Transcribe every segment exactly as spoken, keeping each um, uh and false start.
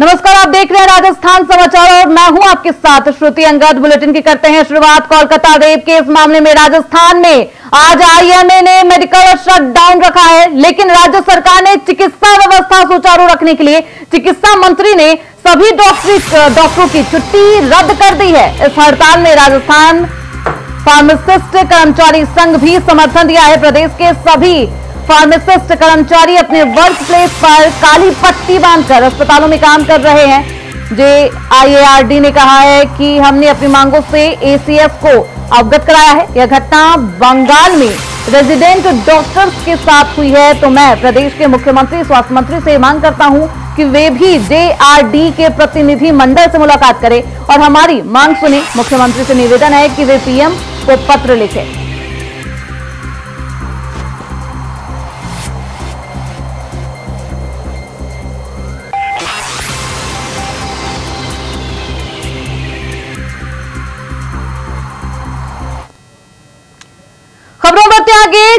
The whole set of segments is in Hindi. नमस्कार, आप देख रहे हैं राजस्थान समाचार और मैं हूं आपके साथ श्रुति अंगद। बुलेटिन की करते हैं शुरुआत। कोलकाता रेप के इस मामले में राजस्थान में आज आई एम ए ने मेडिकल शटडाउन रखा है, लेकिन राज्य सरकार ने चिकित्सा व्यवस्था सुचारू रखने के लिए चिकित्सा मंत्री ने सभी डॉक्टरी डॉक्टरों की छुट्टी रद्द कर दी है। इस हड़ताल में राजस्थान फार्मासिस्ट कर्मचारी संघ भी समर्थन दिया है। प्रदेश के सभी फार्मासिस्ट कर्मचारी अपने वर्क प्लेस पर काली पट्टी बांधकर अस्पतालों में काम कर रहे हैं। जे आई ए आर डी ने कहा है कि हमने अपनी मांगों से ए सी एस को अवगत कराया है। यह घटना बंगाल में रेजिडेंट डॉक्टर्स के साथ हुई है, तो मैं प्रदेश के मुख्यमंत्री स्वास्थ्य मंत्री से मांग करता हूं कि वे भी जे आर डी के प्रतिनिधि मंडल से मुलाकात करें और हमारी मांग सुने। मुख्यमंत्री से निवेदन है कि वे पी एम को पत्र लिखें।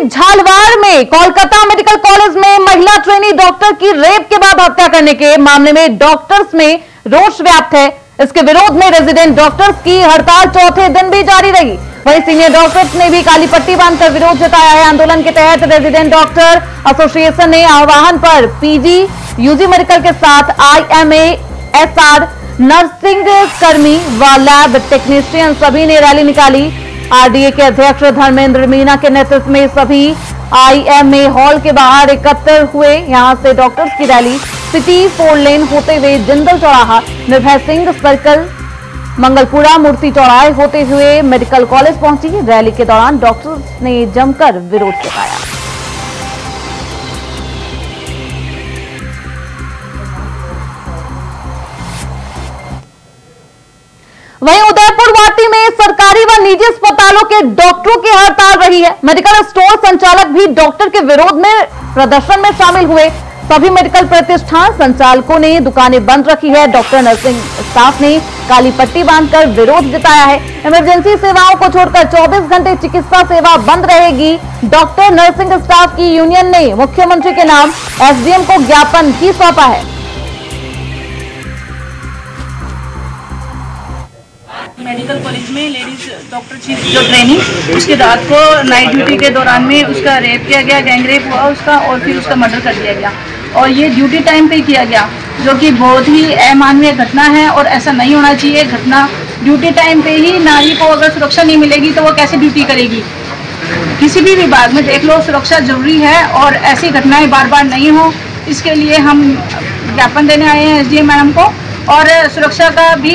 झालवाड़ में कोलकाता मेडिकल कॉलेज में महिला ट्रेनी डॉक्टर की रेप के बाद हत्या करने के मामले में डॉक्टर्स में रोष व्याप्त है। इसके विरोध में रेजिडेंट डॉक्टर्स की हड़ताल चौथे दिन भी जारी रही। वहीं सीनियर डॉक्टर्स ने भी काली पट्टी बांधकर विरोध जताया है। आंदोलन के तहत रेजिडेंट डॉक्टर एसोसिएशन ने आह्वान पर P G U G medical के साथ I M A, S R, nursing कर्मी व लैब टेक्नीशियन सभी ने रैली निकाली। आर डी ए के अध्यक्ष धर्मेंद्र मीणा के नेतृत्व में सभी आई एम ए हॉल के बाहर एकत्र हुए। यहां से डॉक्टर्स की रैली सिटी फोर लेन होते हुए जिंदल चौराहा, निर्भय सिंह सर्कल, मंगलपुरा, मूर्ति चौराहे होते हुए मेडिकल कॉलेज पहुंची। रैली के दौरान डॉक्टर्स ने जमकर विरोध जताया। वहीं उदयपुर वाटी में सरकारी व निजी अस्पतालों के डॉक्टरों की हड़ताल रही है। मेडिकल स्टोर संचालक भी डॉक्टर के विरोध में प्रदर्शन में शामिल हुए। सभी मेडिकल प्रतिष्ठान संचालकों ने दुकानें बंद रखी है। डॉक्टर नर्सिंग स्टाफ ने काली पट्टी बांधकर विरोध जताया है। इमरजेंसी सेवाओं को छोड़कर चौबीस घंटे चिकित्सा सेवा बंद रहेगी। डॉक्टर नर्सिंग स्टाफ की यूनियन ने मुख्यमंत्री के नाम एस डी एम को ज्ञापन भी सौंपा है। मेडिकल कॉलेज में लेडीज डॉक्टर थी जो ट्रेनिंग, उसके रात को नाइट ड्यूटी के दौरान में उसका रेप किया गया, गैंग रेप हुआ उसका, और फिर उसका मर्डर कर दिया गया, और ये ड्यूटी टाइम पे किया गया, जो कि बहुत ही अमानवीय घटना है और ऐसा नहीं होना चाहिए। घटना ड्यूटी टाइम पे ही, नारी को अगर सुरक्षा नहीं मिलेगी तो वो कैसे ड्यूटी करेगी। किसी भी विभाग में देख लो, सुरक्षा जरूरी है और ऐसी घटनाएँ बार बार नहीं हो, इसके लिए हम ज्ञापन देने आए हैं एस डी एम मैडम को, और सुरक्षा का भी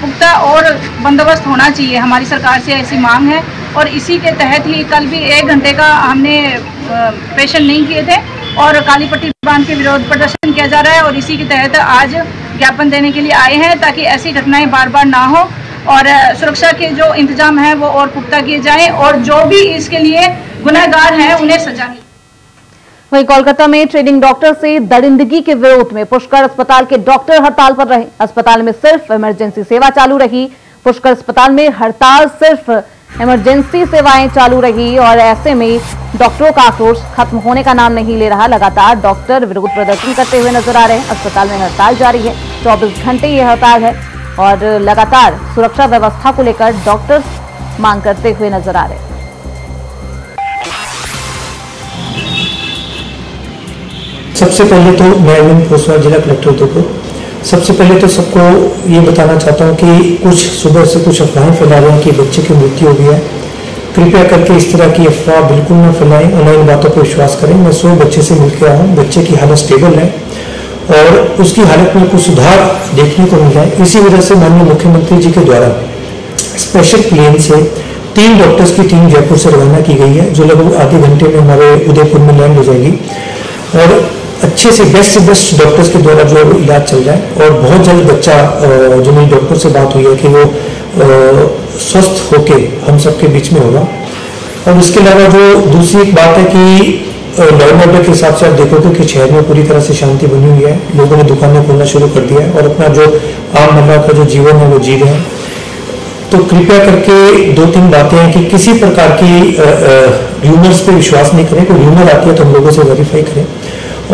पुख्ता और बंदोबस्त होना चाहिए। हमारी सरकार से ऐसी मांग है, और इसी के तहत ही कल भी एक घंटे का हमने पेशन नहीं किए थे और काली पट्टी बांध के विरोध प्रदर्शन किया जा रहा है, और इसी के तहत आज ज्ञापन देने के लिए आए हैं ताकि ऐसी घटनाएं बार बार ना हो और सुरक्षा के जो इंतजाम है वो और पुख्ता किए जाएँ, और जो भी इसके लिए गुनहगार हैं उन्हें सजा मिले। वहीं कोलकाता में ट्रेनिंग डॉक्टर से दरिंदगी के विरोध में पुष्कर अस्पताल के डॉक्टर हड़ताल पर रहे। अस्पताल में सिर्फ इमरजेंसी सेवा चालू रही। पुष्कर अस्पताल में हड़ताल सिर्फ इमरजेंसी सेवाएं चालू रही, और ऐसे में डॉक्टरों का आक्रोश खत्म होने का नाम नहीं ले रहा। लगातार डॉक्टर विरोध प्रदर्शन करते हुए नजर आ रहे हैं। अस्पताल में हड़ताल जारी है। चौबीस घंटे ये हड़ताल है और लगातार सुरक्षा व्यवस्था को लेकर डॉक्टर्स मांग करते हुए नजर आ रहे हैं। सबसे पहले तो मैं अरविंद कोसवाल, जिला कलेक्टर उदयपुर, सबसे पहले तो सबको ये बताना चाहता हूँ कि कुछ सुबह से कुछ अफवाहें फैला रहे हैं कि बच्चे की मृत्यु हो गई है। कृपया करके इस तरह की अफवाह बिल्कुल ना फैलाएं, ऑनलाइन बातों पर विश्वास करें। मैं सौ बच्चे से मिलकर आया हूँ, बच्चे की हालत स्टेबल है और उसकी हालत में कुछ सुधार देखने को मिला है। इसी वजह से माननीय मुख्यमंत्री जी के द्वारा स्पेशल प्लेन से तीन डॉक्टर्स की टीम जयपुर से रवाना की गई है, जो लगभग आधे घंटे में हमारे उदयपुर में लैंड हो जाएगी, और अच्छे से बेस्ट से बेस्ट डॉक्टर्स के द्वारा जो इलाज चल रहा है। और बहुत जल्द बच्चा, जो मेरी डॉक्टर से बात हुई है, कि वो स्वस्थ होके हम सबके बीच में होगा। और इसके अलावा जो दूसरी एक बात है कि नॉर्मल के हिसाब से आप देखोगे कि शहर में पूरी तरह से शांति बनी हुई है। लोगों ने दुकानें खोलना शुरू कर दिया है और अपना जो आम महिला का जो जीवन है वो जी रहे हैं। तो कृपया करके दो तीन बातें हैं कि किसी प्रकार की र्यूमर्स पे विश्वास नहीं करें। कोई र्यूमर आती है तो हम लोगों से वेरीफाई करें।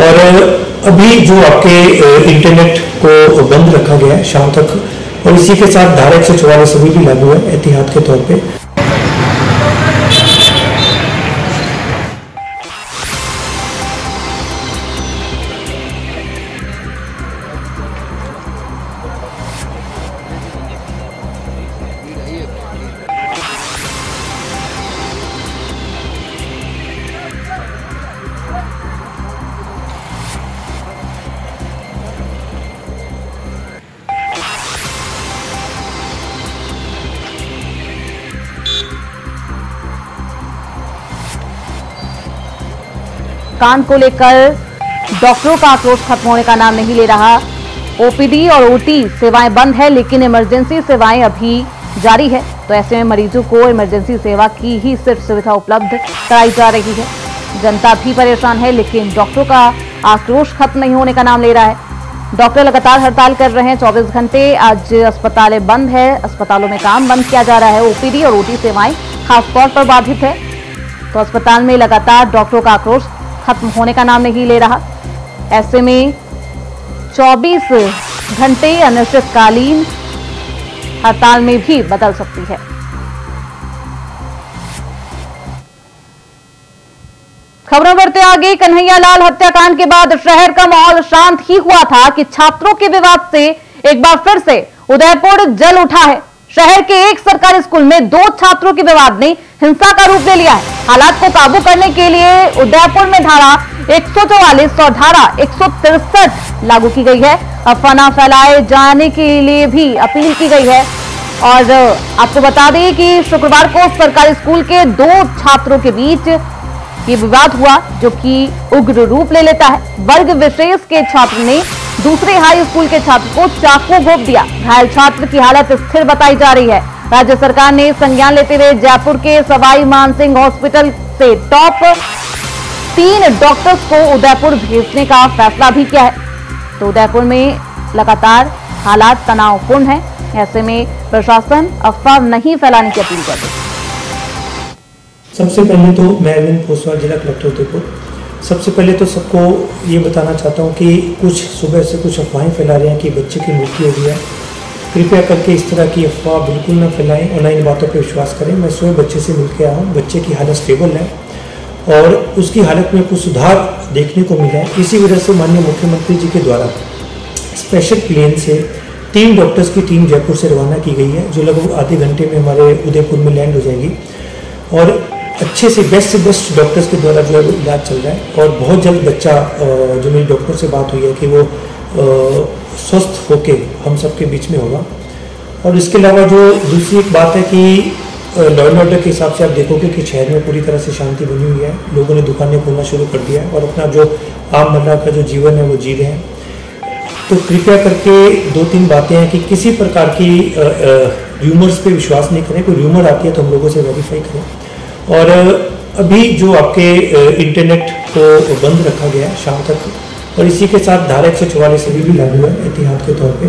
और अभी जो आपके इंटरनेट को बंद रखा गया है शाम तक, और इसी के साथ धारा एक सौ चौवालीस अभी भी लागू है एहतियात के तौर पे। कान को लेकर डॉक्टरों का आक्रोश खत्म होने का नाम नहीं ले रहा। ओपीडी और ओटी सेवाएं बंद है लेकिन इमरजेंसी सेवाएं अभी जारी है, तो ऐसे में मरीजों को इमरजेंसी सेवा की ही सिर्फ सुविधा उपलब्ध कराई जा रही है। जनता भी परेशान है लेकिन डॉक्टरों का आक्रोश खत्म नहीं होने का नाम ले रहा है। डॉक्टर लगातार हड़ताल कर रहे हैं चौबीस घंटे। आज अस्पतालें बंद है, अस्पतालों में काम बंद किया जा रहा है। ओपीडी और ओटी सेवाएं खासतौर पर बाधित है, तो अस्पताल में लगातार डॉक्टरों का आक्रोश खत्म होने का नाम नहीं ले रहा। ऐसे में चौबीस घंटे अनिश्चितकालीन हड़ताल में भी बदल सकती है। खबरों बढ़ते आगे, कन्हैया लाल हत्याकांड के बाद शहर का माहौल शांत ही हुआ था कि छात्रों के विवाद से एक बार फिर से उदयपुर जल उठा है। शहर के एक सरकारी स्कूल में दो छात्रों के विवाद ने हिंसा का रूप ले लिया है। हालात को काबू करने के लिए उदयपुर में धारा एक सौ चौवालीस और धारा एक सौ तिरसठ लागू की गई है। अफवाह फैलाए जाने के लिए भी अपील की गई है। और आपको बता दें कि शुक्रवार को सरकारी स्कूल के दो छात्रों के बीच ये विवाद हुआ जो कि उग्र रूप ले लेता है। वर्ग विशेष के छात्र ने दूसरे हाई स्कूल के छात्र को चाकू घोंप दिया। घायल छात्र की हालत स्थिर बताई जा रही है। राज्य सरकार ने संज्ञान लेते हुए जयपुर के सवाई मान सिंह हॉस्पिटल से टॉप तीन डॉक्टर्स को उदयपुर भेजने का फैसला भी किया है। तो उदयपुर में लगातार हालात तनावपूर्ण हैं। ऐसे में प्रशासन अफवाह नहीं फैलाने की अपील करता। सबसे पहले तो मैं अरविंद पोसवाल, जिला कलेक्टर उदयपुर, सबसे पहले तो सबको ये बताना चाहता हूँ कि कुछ सुबह से कुछ अफवाहें फैला रहे हैं कि बच्चे की मृत्यु हुई है। कृपया करके इस तरह की अफवाह बिल्कुल न फैलाएं और न इन बातों पर विश्वास करें। मैं स्वयं बच्चे से मिल के आया हूँ, बच्चे की हालत स्टेबल है और उसकी हालत में कुछ सुधार देखने को मिला है। इसी वजह से माननीय मुख्यमंत्री जी के द्वारा स्पेशल प्लेन से तीन डॉक्टर्स की टीम जयपुर से रवाना की गई है, जो लगभग आधे घंटे में हमारे उदयपुर में लैंड हो जाएंगी। और अच्छे से बेस्ट से बेस्ट डॉक्टर्स के द्वारा जो है वो इलाज चल रहा है। और बहुत जल्द बच्चा, जो मेरी डॉक्टर से बात हुई है कि वो स्वस्थ होके हम सब के बीच में होगा। और इसके अलावा जो दूसरी एक बात है कि लॉ एंड ऑर्डर के हिसाब से आप देखोगे कि शहर में पूरी तरह से शांति बनी हुई है। लोगों ने दुकानें खोलना शुरू कर दिया है और अपना जो आम मल्ला का जो जीवन है वो जी रहे हैं। तो कृपया करके दो तीन बातें हैं कि किसी प्रकार की र्यूमर्स पे विश्वास नहीं करें। कोई र्यूमर आती है तो हम लोगों से वेरीफाई करें। और अभी जो आपके इंटरनेट को बंद रखा गया है शाम तक, और इसी के साथ धारा एक सौ चौवालीस भी लागू है एहतियात के तौर पे।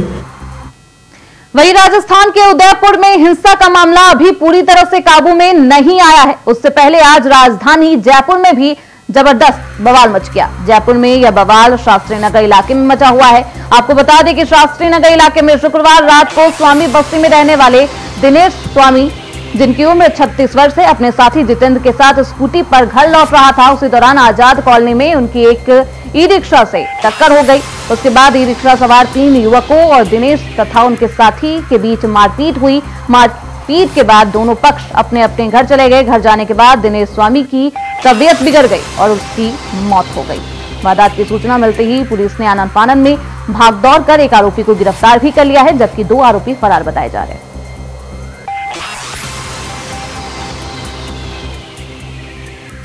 वहीं राजस्थान के उदयपुर में हिंसा का मामला अभी पूरी तरह से काबू में नहीं आया है। उससे पहले आज राजधानी जयपुर में भी जबरदस्त बवाल मच गया। जयपुर में यह बवाल शास्त्री नगर इलाके में मचा हुआ है। आपको बता दें कि शास्त्री नगर इलाके में शुक्रवार रात को स्वामी बस्ती में रहने वाले दिनेश स्वामी, जिनकी उम्र छत्तीस वर्ष है, अपने साथी जितेंद्र के साथ स्कूटी पर घर लौट रहा था। उसी दौरान आजाद कॉलोनी में उनकी एक ई रिक्शा से टक्कर हो गई। उसके बाद ई रिक्शा सवार तीन युवकों और दिनेश तथा उनके साथी के बीच मारपीट हुई। मारपीट के बाद दोनों पक्ष अपने अपने घर चले गए। घर जाने के बाद दिनेश स्वामी की तबीयत बिगड़ गई और उसकी मौत हो गई। वारदात की सूचना मिलते ही पुलिस ने आनन फानन में भागदौड़ कर एक आरोपी को गिरफ्तार भी कर लिया है, जबकि दो आरोपी फरार बताए जा रहे हैं।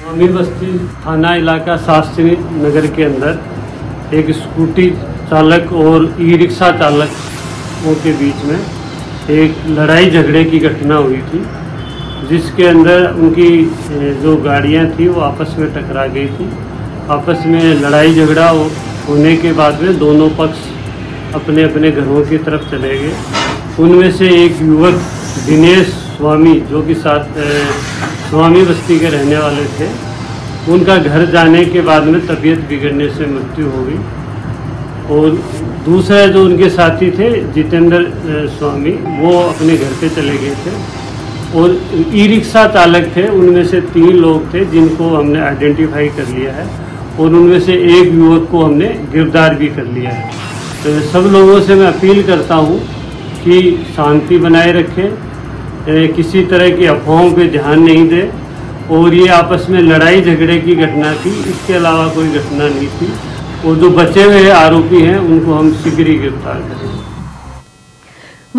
स्वामी बस्ती थाना इलाका शास्त्री नगर के अंदर एक स्कूटी चालक और ई रिक्शा चालकों के बीच में एक लड़ाई झगड़े की घटना हुई थी, जिसके अंदर उनकी जो गाड़ियां थी वो आपस में टकरा गई थी। आपस में लड़ाई झगड़ा होने के बाद में दोनों पक्ष अपने अपने घरों की तरफ चले गए। उनमें से एक युवक दिनेश स्वामी, जो कि साथ स्वामी बस्ती के रहने वाले थे, उनका घर जाने के बाद में तबीयत बिगड़ने से मृत्यु हो गई। और दूसरा जो उनके साथी थे जितेंद्र स्वामी, वो अपने घर पे चले गए थे। और ई रिक्शा चालक थे, उनमें से तीन लोग थे जिनको हमने आइडेंटिफाई कर लिया है और उनमें से एक युवक को हमने गिरफ्तार भी कर लिया है। तो सब लोगों से मैं अपील करता हूँ कि शांति बनाए रखें, किसी तरह की अफवाहों पर ध्यान नहीं दें। और ये आपस में लड़ाई झगड़े की घटना थी, इसके अलावा कोई घटना नहीं थी। और जो बचे हुए आरोपी हैं उनको हम शीघ्र ही गिरफ्तार करेंगे।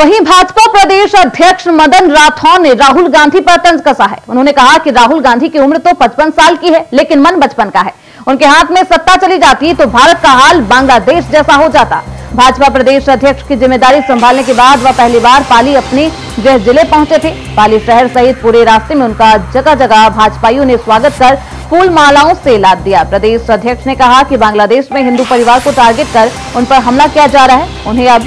वहीं भाजपा प्रदेश अध्यक्ष मदन राठौर ने राहुल गांधी पर तंज कसा है। उन्होंने कहा कि राहुल गांधी की उम्र तो पचपन साल की है लेकिन मन बचपन का है। उनके हाथ में सत्ता चली जाती तो भारत का हाल बांग्लादेश जैसा हो जाता। भाजपा प्रदेश अध्यक्ष की जिम्मेदारी संभालने के बाद वह पहली बार पाली अपने गृह जिले पहुंचे थे। पाली शहर सहित पूरे रास्ते में उनका जगह जगह भाजपाइयों ने स्वागत कर फूल मालाओं से लाद दिया। प्रदेश अध्यक्ष ने कहा कि बांग्लादेश में हिंदू परिवार को टारगेट कर उन पर हमला किया जा रहा है। उन्हें अब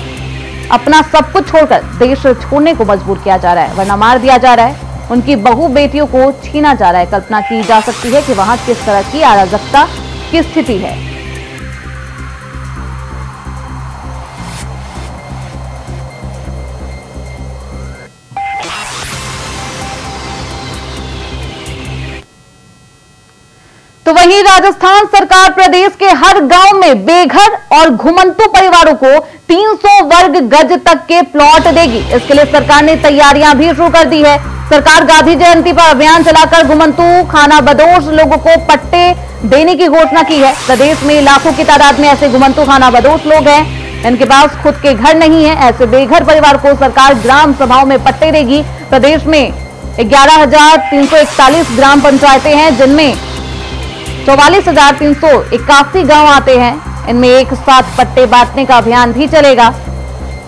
अपना सब कुछ छोड़कर देश छोड़ने को मजबूर किया जा रहा है, वरना मार दिया जा रहा है, उनकी बहु बेटियों को छीना जा रहा है। कल्पना की जा सकती है कि वहाँ किस तरह की अराजकता की स्थिति है। तो वहीं राजस्थान सरकार प्रदेश के हर गांव में बेघर और घुमंतू परिवारों को तीन सौ वर्ग गज तक के प्लॉट देगी। इसके लिए सरकार ने तैयारियां भी शुरू कर दी है। सरकार गांधी जयंती पर अभियान चलाकर घुमंतू खाना बदोश लोगों को पट्टे देने की घोषणा की है। प्रदेश में लाखों की तादाद में ऐसे घुमंतू खाना बदोश लोग हैं, इनके पास खुद के घर नहीं है। ऐसे बेघर परिवार को सरकार ग्राम सभाओं में पट्टे देगी। प्रदेश में ग्यारह हजार तीन सौ इकतालीस ग्राम पंचायतें हैं जिनमें चौवालीस हजार तीन सौ इक्यासी गाँव आते हैं। इनमें एक साथ पट्टे बांटने का अभियान भी चलेगा।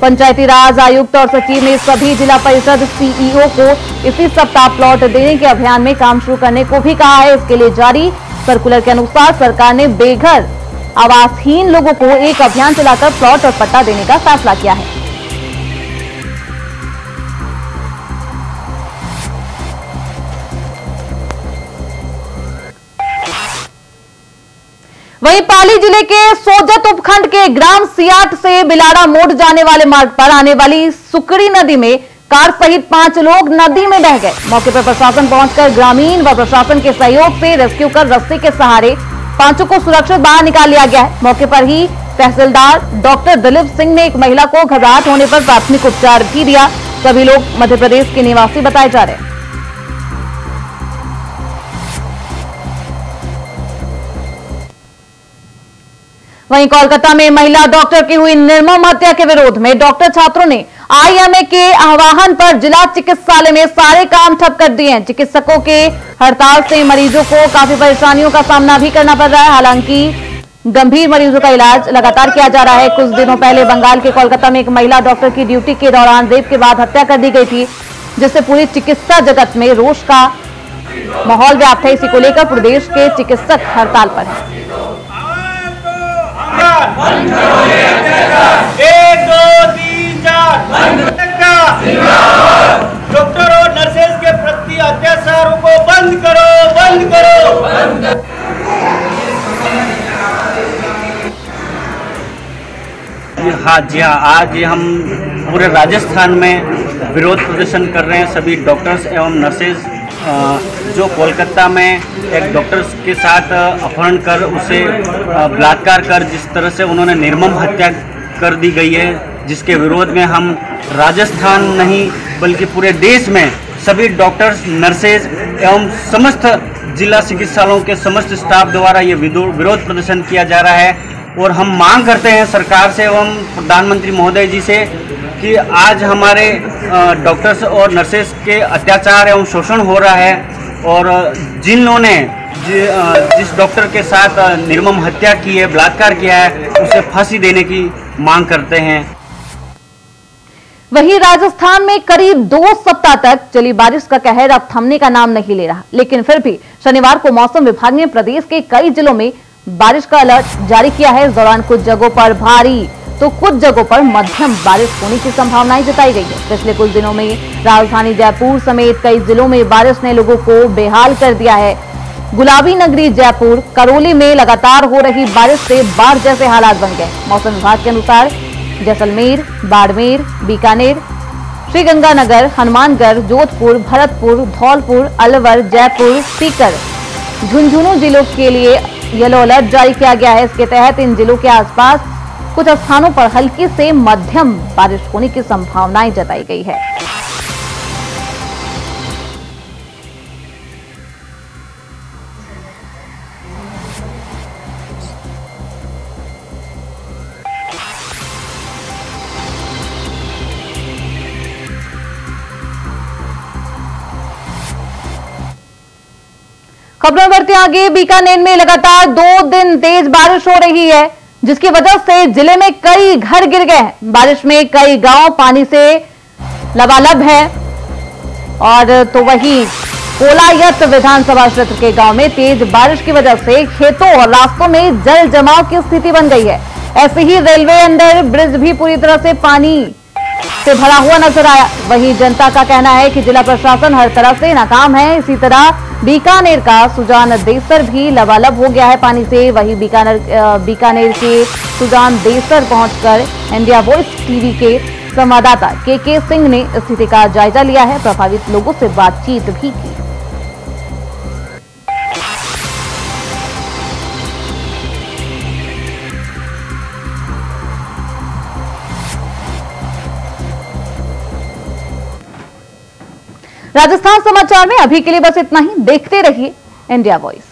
पंचायती राज आयुक्त और सचिव ने सभी जिला परिषद सीईओ को इसी सप्ताह प्लॉट देने के अभियान में काम शुरू करने को भी कहा है। इसके लिए जारी सर्कुलर के अनुसार सरकार ने बेघर आवासहीन लोगों को एक अभियान चलाकर प्लॉट और पट्टा देने का फैसला किया है। वहीं पाली जिले के सोजत उपखंड के ग्राम सियाट से बिलाड़ा मोड़ जाने वाले मार्ग पर आने वाली सुकड़ी नदी में कार सहित पांच लोग नदी में बह गए। मौके पर प्रशासन पहुंचकर ग्रामीण व प्रशासन के सहयोग से रेस्क्यू कर रस्ते के सहारे पांचों को सुरक्षित बाहर निकाल लिया गया है। मौके पर ही तहसीलदार डॉक्टर दिलीप सिंह ने एक महिला को घबराहट होने पर प्राथमिक उपचार भी दिया। सभी लोग मध्य प्रदेश के निवासी बताए जा रहे हैं। वहीं कोलकाता में महिला डॉक्टर की हुई निर्मम हत्या के विरोध में डॉक्टर छात्रों ने आई एम ए के आह्वान पर जिला चिकित्सालय में सारे काम ठप कर दिए हैं। चिकित्सकों के हड़ताल से मरीजों को काफी परेशानियों का सामना भी करना पड़ रहा है। हालांकि गंभीर मरीजों का इलाज लगातार किया जा रहा है। कुछ दिनों पहले बंगाल के कोलकाता में एक महिला डॉक्टर की ड्यूटी के दौरान रेप के बाद हत्या कर दी गई थी, जिससे पूरी चिकित्सा जगत में रोष का माहौल व्याप्त है। इसी को लेकर प्रदेश के चिकित्सक हड़ताल पर है। एक दो तीन चार डॉक्टर और नर्सेज के प्रति अत्याचारों को बंद करो, बंद करो, बंद करो। हाँ जी हाँ, आज हम पूरे राजस्थान में विरोध प्रदर्शन कर रहे हैं। सभी डॉक्टर्स एवं नर्सेज जो कोलकाता में एक डॉक्टर्स के साथ अपहरण कर उसे बलात्कार कर जिस तरह से उन्होंने निर्मम हत्या कर दी गई है, जिसके विरोध में हम राजस्थान नहीं बल्कि पूरे देश में सभी डॉक्टर्स नर्सेज एवं समस्त जिला चिकित्सालयों के समस्त स्टाफ द्वारा ये विरोध प्रदर्शन किया जा रहा है। और हम मांग करते हैं सरकार से एवं प्रधानमंत्री महोदय जी से कि आज हमारे डॉक्टर्स और नर्सेज के अत्याचार एवं शोषण हो रहा है, और जिन लोगों ने जिस डॉक्टर के साथ निर्मम हत्या की है, बलात्कार किया है, उसे फांसी देने की मांग करते हैं। वहीं राजस्थान में करीब दो सप्ताह तक चली बारिश का कहर अब थमने का नाम नहीं ले रहा, लेकिन फिर भी शनिवार को मौसम विभाग ने प्रदेश के कई जिलों में बारिश का अलर्ट जारी किया है। इस दौरान कुछ जगहों पर भारी तो कुछ जगहों पर मध्यम बारिश होने की संभावनाएं जताई गई है। पिछले कुछ दिनों में राजधानी जयपुर समेत कई जिलों में बारिश ने लोगों को बेहाल कर दिया है। गुलाबी नगरी जयपुर करौली में लगातार हो रही बारिश से बाढ़ जैसे हालात बन गए। मौसम विभाग के अनुसार जैसलमेर, बाड़मेर, बीकानेर, श्रीगंगानगर, हनुमानगढ़, जोधपुर, भरतपुर, धौलपुर, अलवर, जयपुर, सीकर, झुंझुनू जिलों के लिए येलो अलर्ट जारी किया गया है। इसके तहत इन जिलों के आसपास कुछ स्थानों पर हल्की से मध्यम बारिश होने की संभावनाएं जताई गई है। खबरों बढ़ते आगे, बीकानेर में लगातार दो दिन तेज बारिश हो रही है, जिसकी वजह से जिले में कई घर गिर गए हैं। बारिश में कई गांव पानी से लबालब है और तो वही कोलायत विधानसभा क्षेत्र के गांव में तेज बारिश की वजह से खेतों और रास्तों में जल जमाव की स्थिति बन गई है। ऐसे ही रेलवे अंडर ब्रिज भी पूरी तरह से पानी से भरा हुआ नजर आया। वही जनता का कहना है कि जिला प्रशासन हर तरफ से नाकाम है। इसी तरह बीकानेर का सुजान देसर भी लबालब हो गया है पानी से। वही बीकानेर बीकानेर के सुजान देसर पहुंचकर इंडिया वॉइस टीवी के संवाददाता के के सिंह ने स्थिति का जायजा लिया है, प्रभावित लोगों से बातचीत भी की। राजस्थान समाचार में अभी के लिए बस इतना ही। देखते रहिए इंडिया वॉइस।